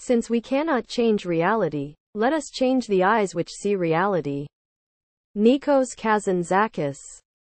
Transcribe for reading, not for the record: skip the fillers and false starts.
Since we cannot change reality, let us change the eyes which see reality. Nikos Kazantzakis.